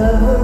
love.